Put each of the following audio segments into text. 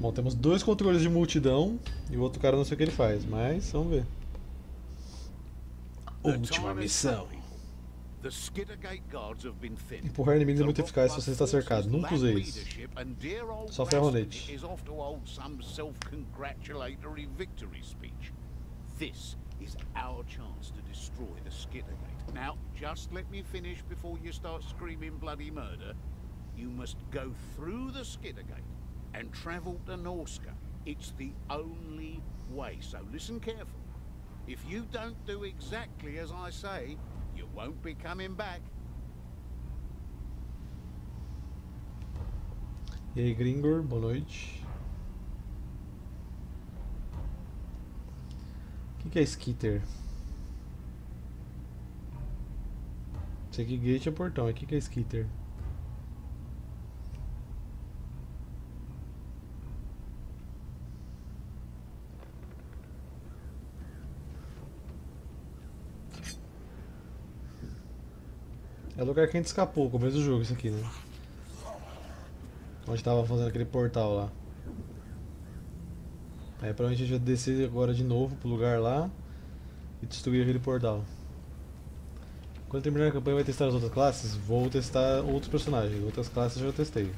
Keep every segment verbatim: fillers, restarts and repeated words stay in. Bom, temos dois controles de multidão e o outro cara não sei o que ele faz, mas vamos ver. Última missão. Empurrar inimigos é muito eficaz se você está cercado. Nunca usei isso. Só Ferronate. This is our chance to destroy the Skiddergate. Now, just let me finish before you start screaming bloody murder. You must go through the Skiddergate and travel to Norsca. It's the only way, so listen careful. If you don't do exactly as I say, you won't be coming back. E aí, Gringor, boa noite. O que, que é skitter? Sei que gate é portão, o que, que é skitter? É o lugar que a gente escapou no começo do jogo, isso aqui, né? Onde tava fazendo aquele portal lá. Aí provavelmente a gente vai descer agora de novo pro lugar lá e destruir aquele portal. Quando terminar a campanha vai testar as outras classes? Vou testar outros personagens, outras classes eu já testei.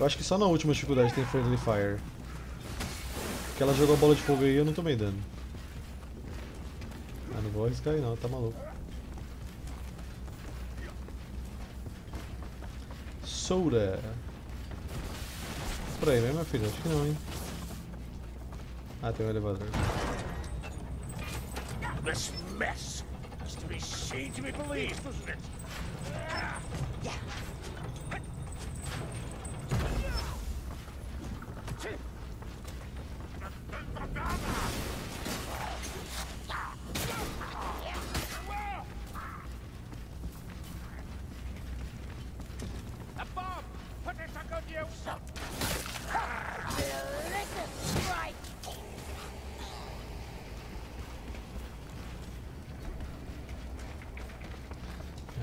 Eu acho que só na última dificuldade tem Friendly Fire. Porque ela jogou a bola de fogo aí e eu não tomei dano. Ah, não vou arriscar aí não, tá maluco. Soura! Por aí mesmo, meu filho? Acho que não, hein? Ah, tem um elevador. This mess has to be seen to be believed, doesn't it?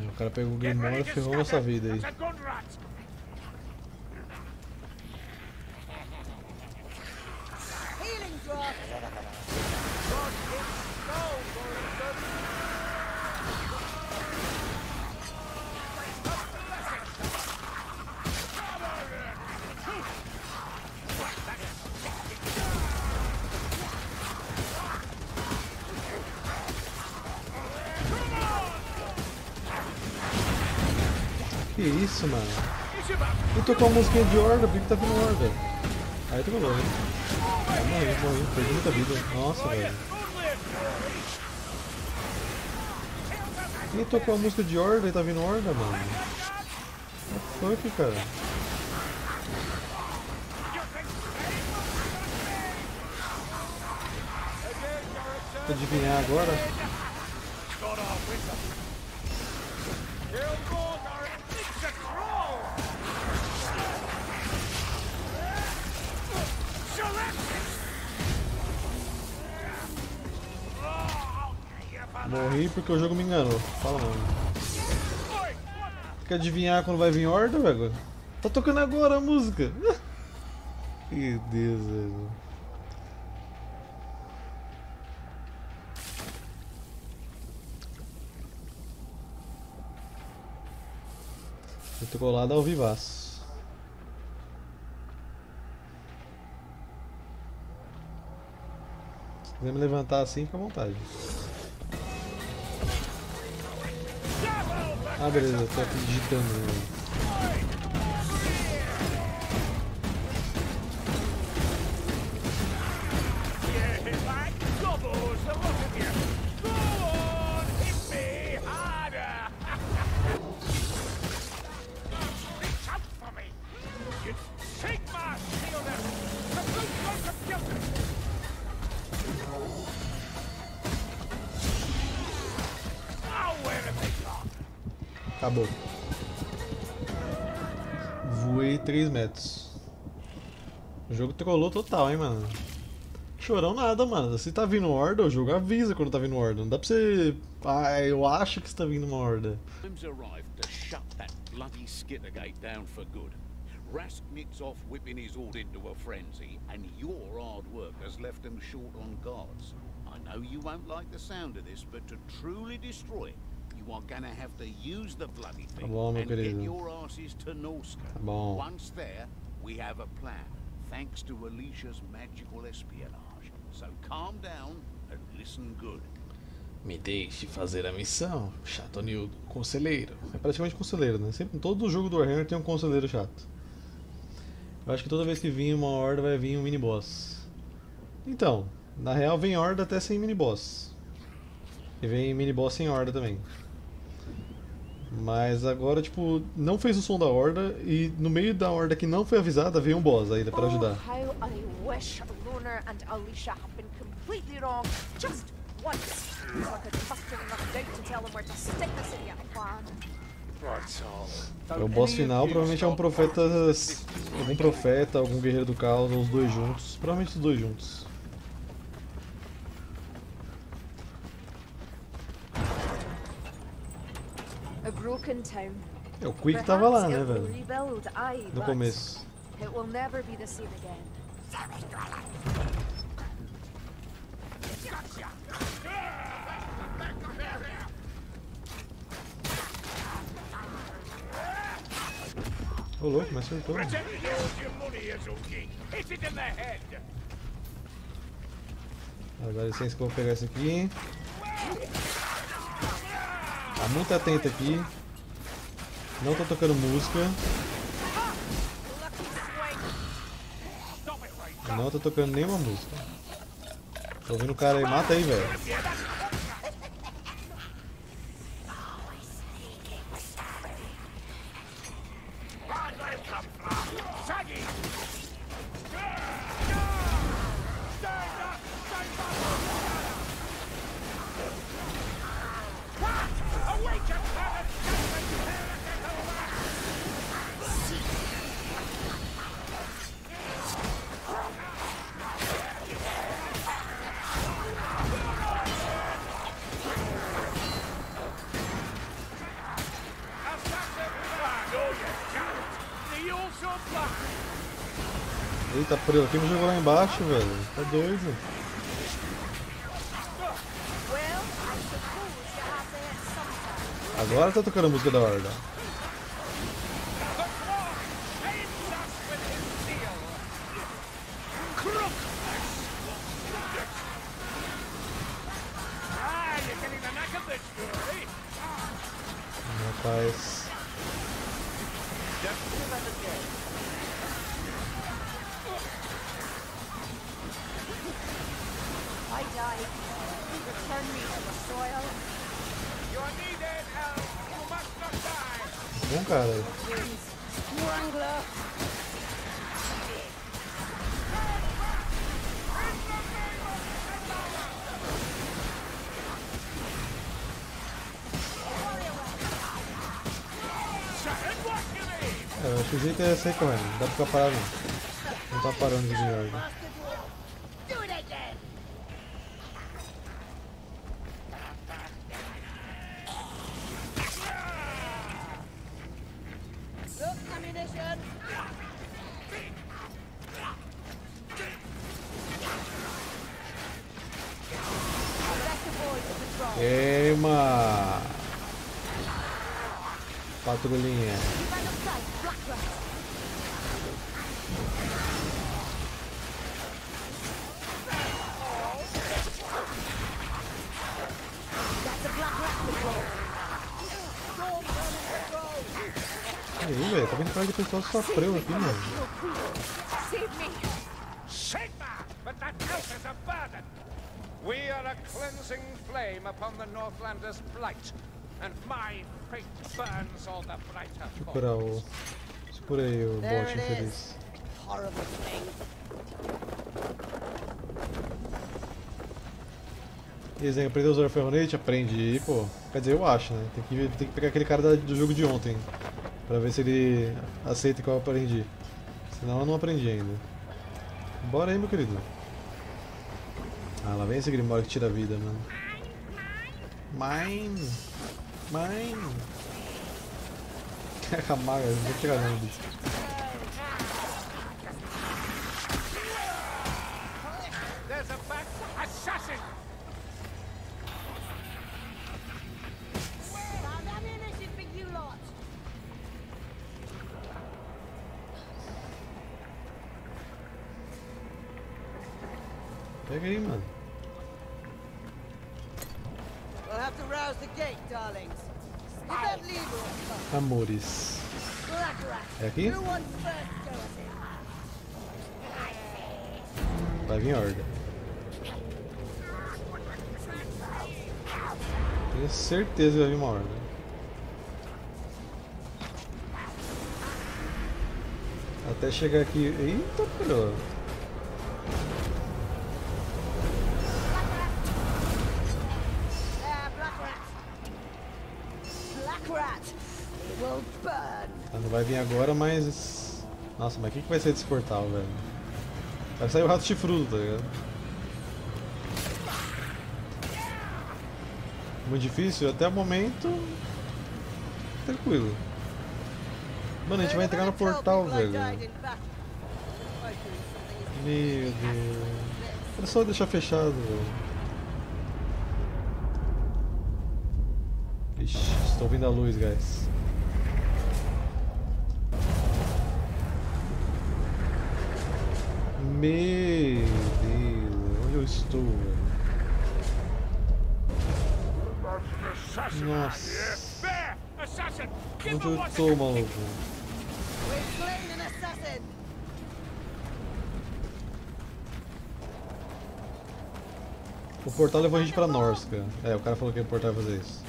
O cara pegou o Grimório e ferrou nossa vida aí. Que isso, mano? Eu tô com a música de Horda, por que tá vindo Horda? Aí tu falou, hein? Eu morri, morri, perdi muita vida. Nossa, velho. Eu tô com a música de Horda e tá vindo Horda, mano. What the fuck, cara? Vou adivinhar agora? Morri porque o jogo me enganou. Fala, mano. Quer adivinhar quando vai vir Horda, velho? Tá tocando agora a música. Que Deus, velho. Eu tô colado ao vivaço. Se quiser me levantar assim, fica à vontade. Ah, beleza, eu tô aqui digitando. Né? Acabou. Voei três metros. O jogo trollou total, hein, mano. chorão nada, mano. Se tá vindo horda, o jogo avisa quando tá vindo horda. Não dá pra você... Ah, eu acho que está vindo uma horda. Rasknick's off whipping his horde into a frenzy, and your hard work has left them short on guards. I know you won't like the sound of this, but to truly destroy it, you are gonna have to use the bloody thing and get your asses to Norsca. Once there, we have a plan, thanks to Alicia's magical espionage. So calm down and listen good. Me deixe fazer a missão, chato Nildo, conselheiro. É praticamente conselheiro, né? Sempre, todo jogo do Warhammer tem um conselheiro chato. Eu acho que toda vez que vir uma horda vai vir um mini-boss. Então, na real vem horda até sem mini-boss. E vem mini-boss sem horda também. Mas agora, tipo, não fez o som da horda e no meio da horda que não foi avisada veio um boss ainda pra ajudar. Oh, how I wish Loner and Alicia had been completely wrong. Just once. So I could muster enough doubt to tell them where to stick this idiot plan. O boss final provavelmente é um profeta, algum profeta, algum guerreiro do caos, ou os dois juntos, provavelmente os dois juntos. É, o Quick tava lá, né, velho? No começo. Ô louco, mas acertou. Dá licença que eu vou pegar esse aqui. Tá muito atento aqui. Não tô tocando música. Não tô tocando nenhuma música. Tô ouvindo o cara aí, mata aí, velho. Eita, frio, quem me jogou lá embaixo, velho? Tá doido. Agora tá tocando a música da horda. Rapaz. Bom, cara. É, eu acho que o jeito é sair correndo, não dá pra ficar parado. Não tá parando de viagem. Queima! Patrulhinha! Aí, velho, tá vendo cara de pessoal sofreu aqui, mano. We are a cleansing flame upon the Northlanders' blight, and my fate burns all the brighter for. Segura aí o bote infeliz. E aí, aprendeu a usar o Ferronate? Aprendi, pô. Quer dizer, eu acho, né? Tem que, tem que pegar aquele cara do jogo de ontem, pra ver se ele aceita qual eu aprendi. Senão eu não aprendi ainda. Bora aí, meu querido. Ah, lá vem esse Grimório que tira a vida, mano. Mine! Mine! Caraca, maga, não vou pegar nada disso. Pega aí, mano. Amores. É aqui? Vai vir a horda. Tenho certeza que vai vir uma horda. Até chegar aqui. Eita, pelo. Vai vir agora, mas... Nossa, mas o que, que vai ser desse portal, velho? Vai sair o rato chifrudo, tá ligado? Muito difícil, até o momento... Tranquilo. Mano, a gente vai entrar no portal, velho. Meu Deus... É só deixar fechado, velho. Ixi, estou ouvindo a luz, guys. Meu Deus, onde eu estou, velho? Nossa! Onde eu estou, maluco? O portal levou a gente pra Norsca. É, o cara falou que o portal ia fazer isso.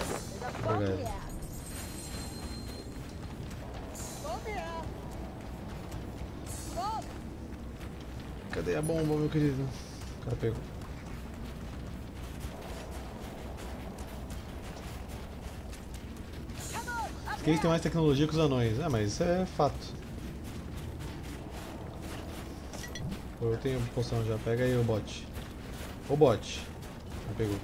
Obrigado. Cadê a bomba, meu querido? O cara pegou. Quem tem mais tecnologia que os anões? Ah, mas isso é fato. Pô, eu tenho poção já. Pega aí o bot. O bot. Já pegou.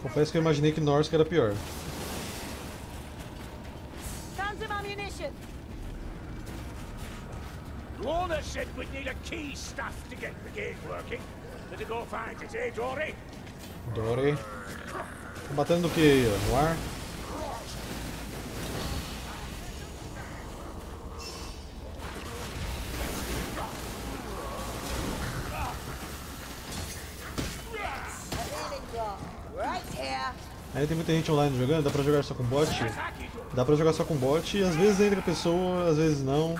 Confesso que eu imaginei que Norsca era pior. Dory. Tá batendo o que aí, ó? No ar? Aí tem muita gente online jogando, dá pra jogar só com bot. Dá pra jogar só com bot e às vezes entra a pessoa, às vezes não.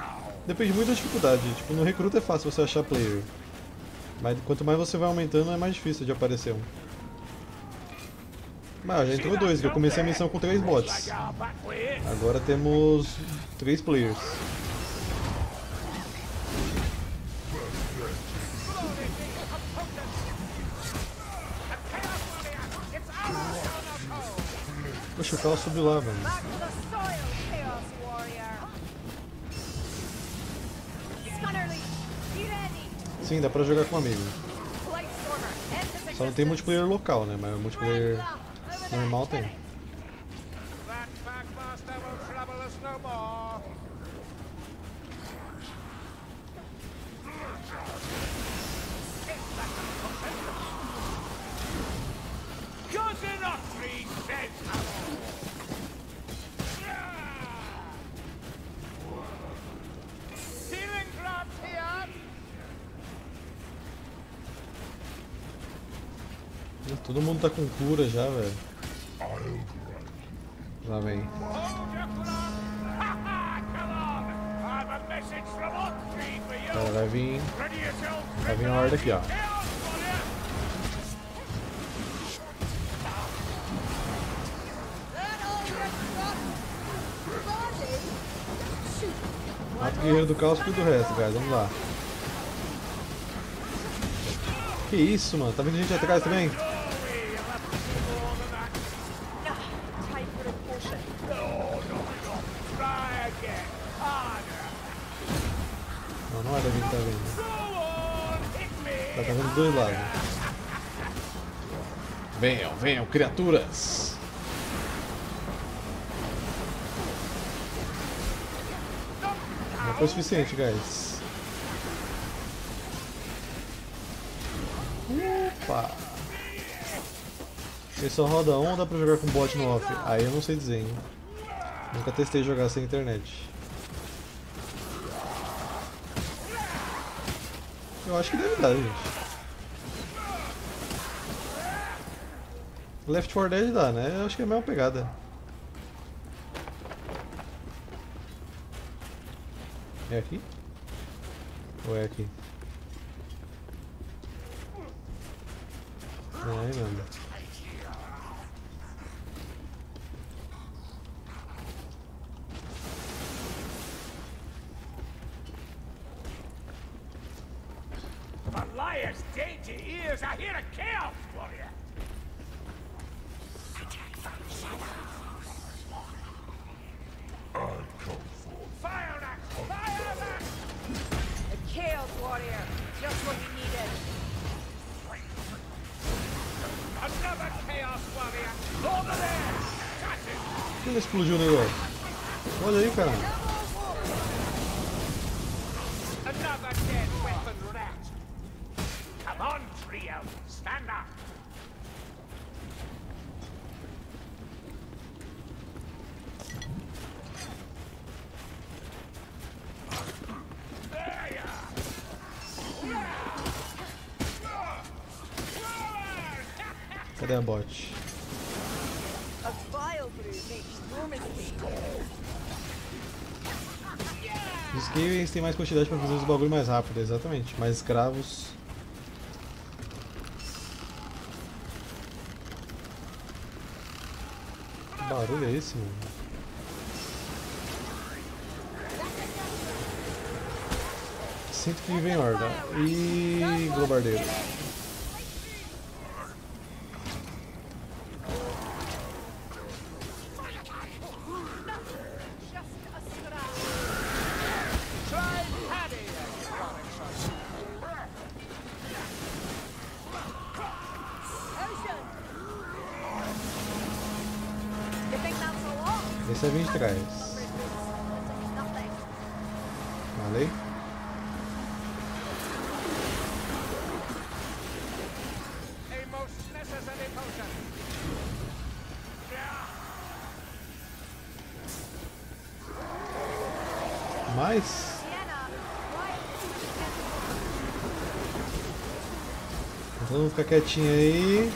Depende muito da dificuldade, tipo, no recruta é fácil você achar player. Mas quanto mais você vai aumentando é mais difícil de aparecer um. Mas já entrou dois, eu comecei a missão com três bots. Agora temos três players. Poxa, o carro subiu lá, velho. Sim, dá pra jogar com um amigo. Só não tem multiplayer local, né? Mas multiplayer normal tem. Todo mundo tá com cura já, velho. Lá vem. Então, vai vir. Vai vir a horda aqui, ó. Mata o guerreiro do caos e tudo o resto, cara. Vamos lá. Que isso, mano? Tá vindo gente atrás também? Não, não é da gente que tá vindo. Tá vindo dos dois lados. Venham, venham, criaturas! Não foi o suficiente, guys. Opa! Ele só roda on ou dá pra jogar com bot no off? Aí eu não sei dizer, hein? Nunca testei jogar sem internet. Eu acho que deve dar, gente. Left four Dead dá, né? Eu acho que é a mesma pegada. É aqui? Ou é aqui? Não, aí não. Explodiu o negócio. Olha aí, cara. Cadê a bot? Os gamers têm mais quantidade para fazer os bagulho mais rápido, exatamente. Mais escravos. Que barulho é esse, mano? Sinto que vem horda. E globardeiro. Esse é vinte trás. Valeu. Mais? Então vamos ficar quietinho aí.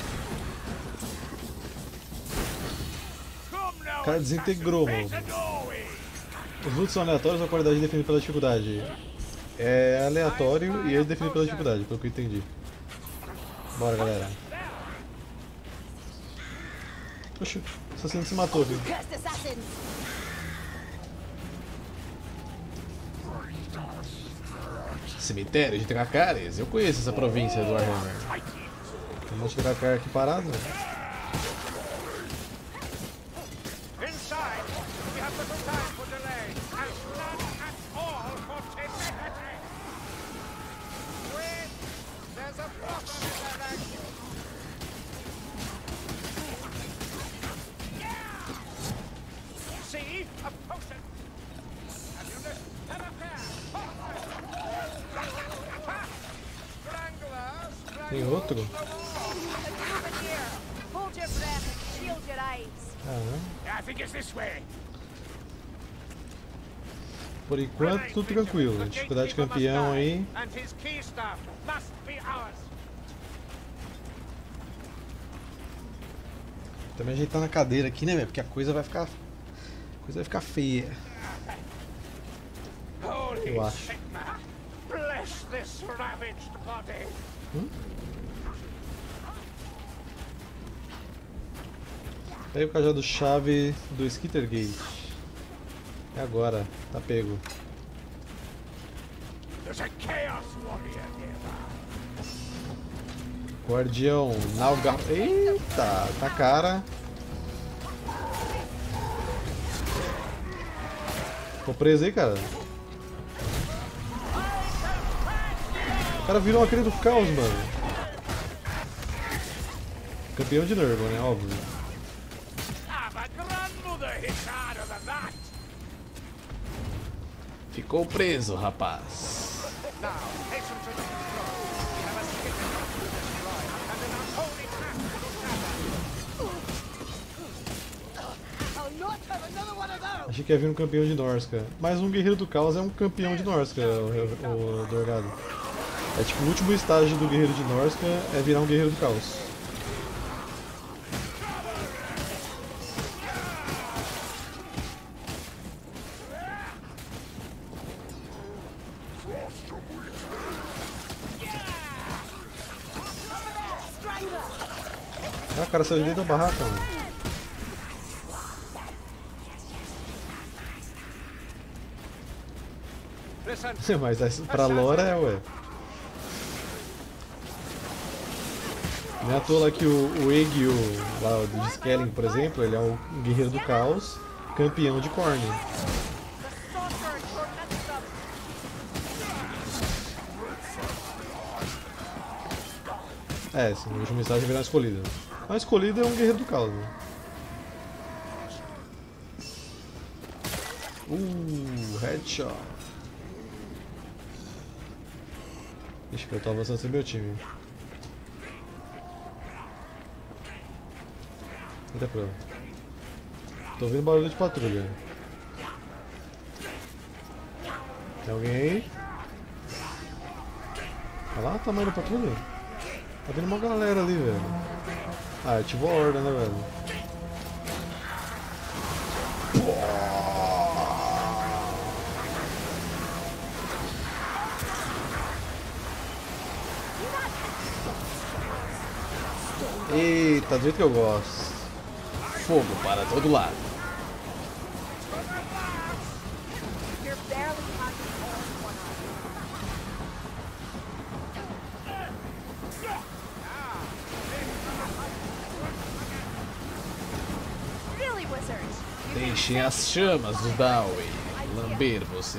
O cara desintegrou, mano. Os lutos são aleatórios ou a qualidade é definida pela dificuldade? É aleatório e ele é definido pela dificuldade, pelo que eu entendi. Bora, galera. Oxi, o assassino se matou, viu? Cemitério de Dracares. Eu conheço essa província do Warhammer. Tem um monte de Dracar aqui parado. Tem outro? Ah, por enquanto, tudo tranquilo. Dificuldade campeão aí. Também ajeitar na cadeira aqui, né, velho? Porque a coisa vai ficar. A coisa vai ficar feia. Eu acho. Hum? Pega o cajado chave do Skitter Gate. É agora, tá pego. Guardião, Nalga... Eita, tá cara. Tô preso aí, cara. O cara virou aquele do caos, mano. Campeão de Nurgle, né? Óbvio. Ficou preso, rapaz. Achei que ia vir um campeão de Norsca. Mas um guerreiro do caos é um campeão de Norsca, o, o, o Dorgado. É tipo, o último estágio do guerreiro de Norsca é virar um guerreiro do caos. Ah, cara, saiu dentro da barraca, mano. Mas pra Lora é, ué. Não é à toa que o, o Egil, lá do Skelling, por exemplo, ele é um guerreiro do caos, campeão de Khorne. É, esse no último estágio virá escolhido. A escolhida é um guerreiro do caos. Uh, headshot. Ixi, eu tô avançando sem meu time. Eita, prova. Tô ouvindo barulho de patrulha. Tem alguém aí? Olha lá o tamanho da patrulha. Tá vindo uma galera ali, velho. Ah, ativou a horda, né, velho? Pô! Eita, do jeito que eu gosto. Fogo para todo lado. Deixem as chamas do Dawi lamber você.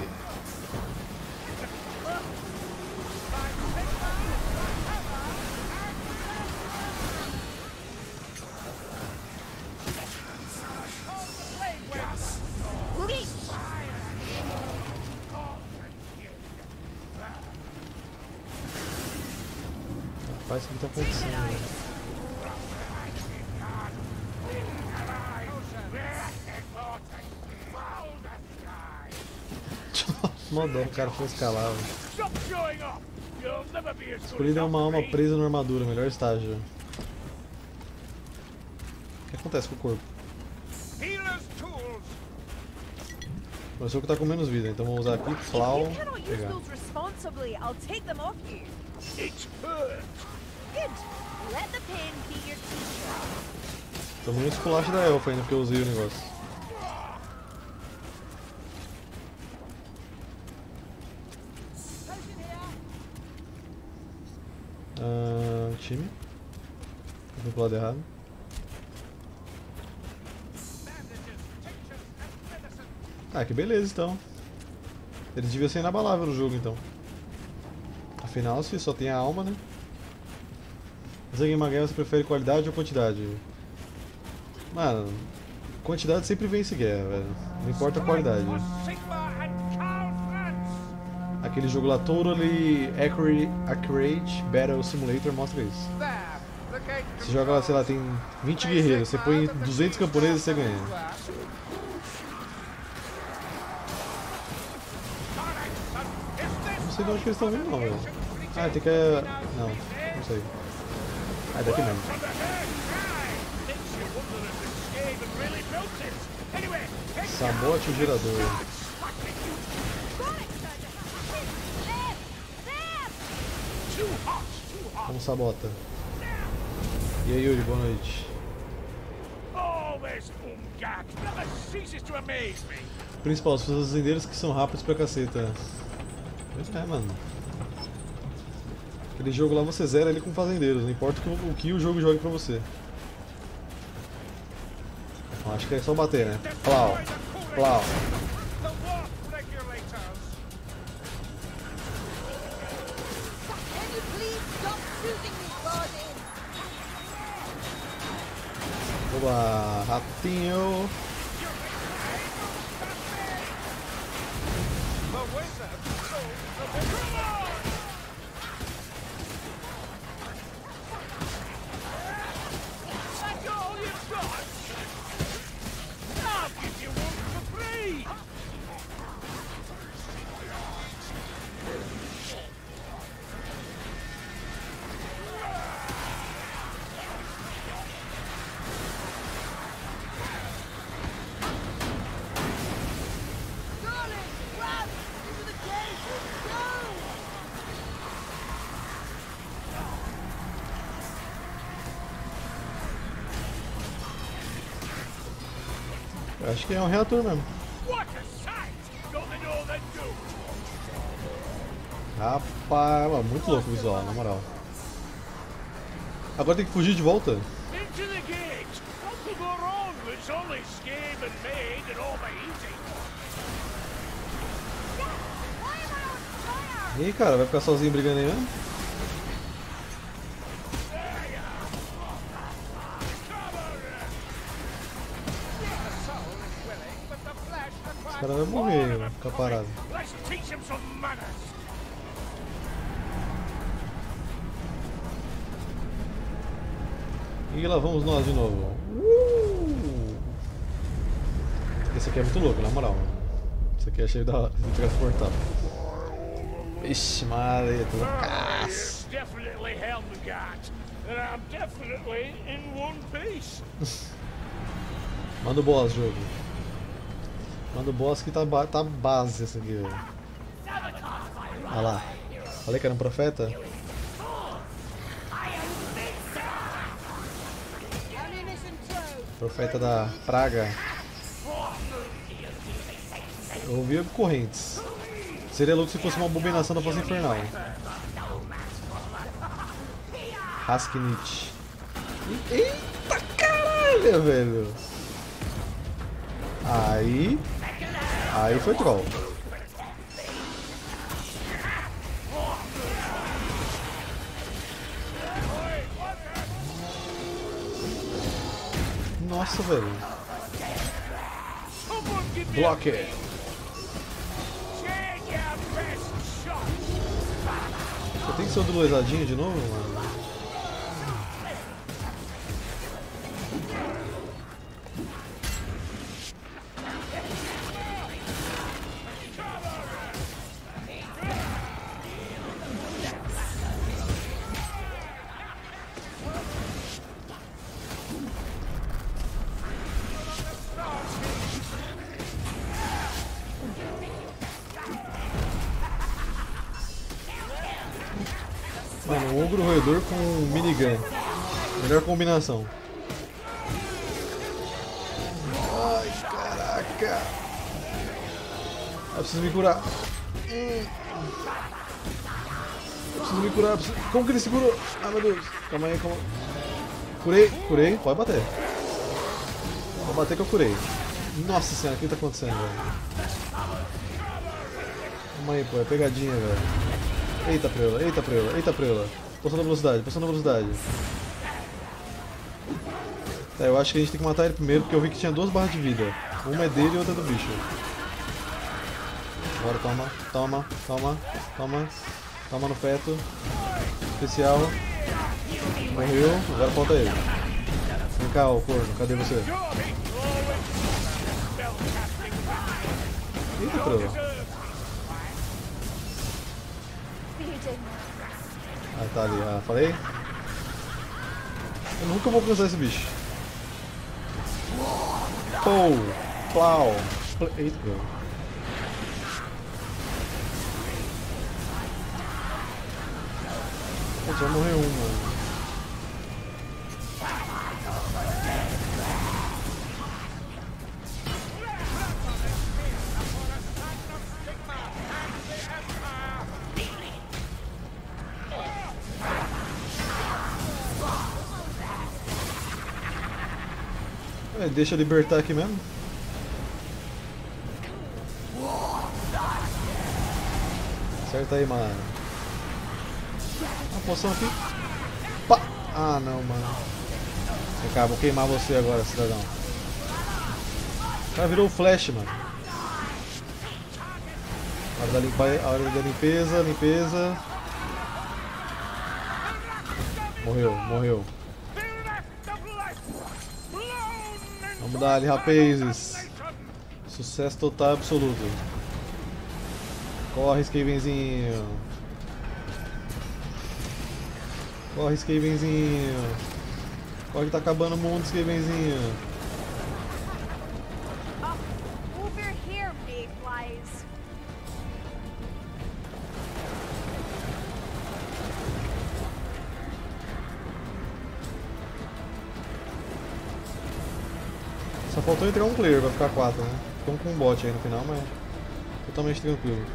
Rapaz, o que tá acontecendo? Mandou, o cara foi escalar. Escolhido é uma alma presa na armadura, melhor estágio. O que acontece com o corpo? O que tá com menos vida, então vou usar aqui, Flau. Pegar. Tomei um esculacho da elfa ainda porque eu usei o negócio. Ah, uh, time. Vou pro lado errado. Ah, que beleza então. Eles deviam ser inabaláveis no jogo então. Afinal, se só tem a alma, né? Mas em uma guerra você prefere qualidade ou quantidade? Mano, quantidade sempre vence guerra, velho. Não importa a qualidade. Aquele jogo lá, Totally Accurate Battle Simulator, mostra isso. Você joga lá, sei lá, tem vinte guerreiros, você põe duzentos camponeses e você ganha. Não sei de onde eles estão vindo não, velho. Ah, tem que... não, não sei. Ah, é daqui mesmo. Sabote o gerador. Vamos sabota. E aí, Yuri, boa noite. Principal, os fazendeiros que são rápidos pra caceta. Pois é, mano. Aquele jogo lá você zera ele com fazendeiros, não importa o que o, que o jogo jogue pra você. Acho que é só bater, né? Plau, plau. Oba, ratinho. Acho que é um reator mesmo. Rapaz, mano, muito louco o visual, na moral. Agora tem que fugir de volta. E aí, cara, vai ficar sozinho brigando aí mesmo? O cara vai morrer, vai ficar parado. E lá vamos nós de novo. Uh! Esse aqui é muito louco, na moral. Esse aqui é cheio da hora, de transportável. Ixi, maleta, loucaço. Manda o boss, jogo. Manda o boss que tá, ba tá base esse aqui, velho. Olha lá. Falei que era um profeta? Profeta da praga. Eu ouvi correntes. Seria louco se fosse uma abominação da força infernal. Raskinit. Eita caralho, velho. Aí... Aí foi troll. Nossa, velho. Bloque. Eu tenho que ser o do Loisadinho de novo, mano. Mano, um ogro roedor com minigun. Melhor combinação. Ai, caraca. Eu preciso me curar. Eu preciso me curar. Preciso... Como que ele segurou? Ai, meu Deus. Calma aí, calma. Curei, curei. Pode bater. Pode bater que eu curei. Nossa senhora, o que tá acontecendo, velho? Calma aí, pô. É pegadinha, velho. Eita preula, eita preula, eita preula. Passando a velocidade, passando a velocidade. Tá, eu acho que a gente tem que matar ele primeiro, porque eu vi que tinha duas barras de vida. Uma é dele e outra é do bicho. Agora toma, toma, toma, toma. Toma no feto. Especial. Morreu, agora falta ele. Vem cá, ô corno, cadê você? Eita preula. Ah, tá ali, ah, falei? Eu nunca vou alcançar esse bicho. Pou! Plau! Eita, meu. Pô, já morreu um, mano. É, deixa eu libertar aqui mesmo. Acerta aí, mano. Uma poção aqui. Pá. Ah, não, mano. Vem cá, vou queimar você agora, cidadão. O cara virou o Flash, mano. Hora da, limpa... Hora da limpeza, limpeza. Morreu, morreu. Vamos dar ali, rapazes. Sucesso total absoluto. Corre, Skavenzinho. Corre, Skavenzinho. Corre que tá acabando o mundo, Skavenzinho. Só faltou entrar um player, vai ficar quatro, né? Ficou com um bot aí no final, mas totalmente tranquilo.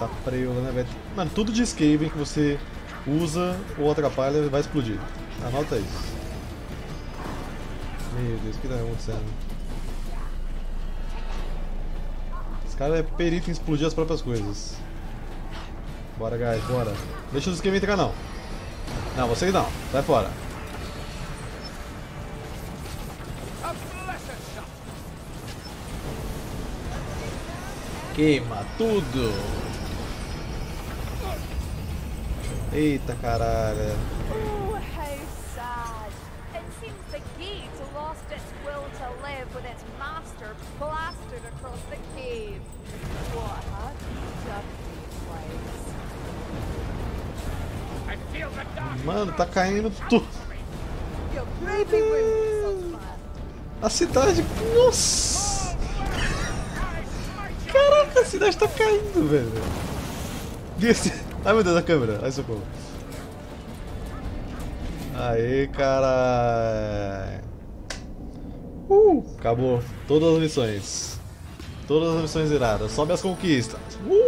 Tá preula, né, velho? Mano, tudo de Skaven que você usa ou atrapalha vai explodir. Anota isso. Meu Deus, o que tá acontecendo? Esse cara é perito em explodir as próprias coisas. Bora, guys, bora. Deixa os Skaven entrar, não. Não, vocês não. Sai fora. Queima tudo! Eita caralho! Mano, tá caindo tudo! A cidade... Nossa! Caraca, a cidade tá caindo, velho! Ai meu Deus, a câmera, ai socorro. Aê, caralho. Uh, acabou todas as missões. Todas as missões iradas, sobe as conquistas. Uh.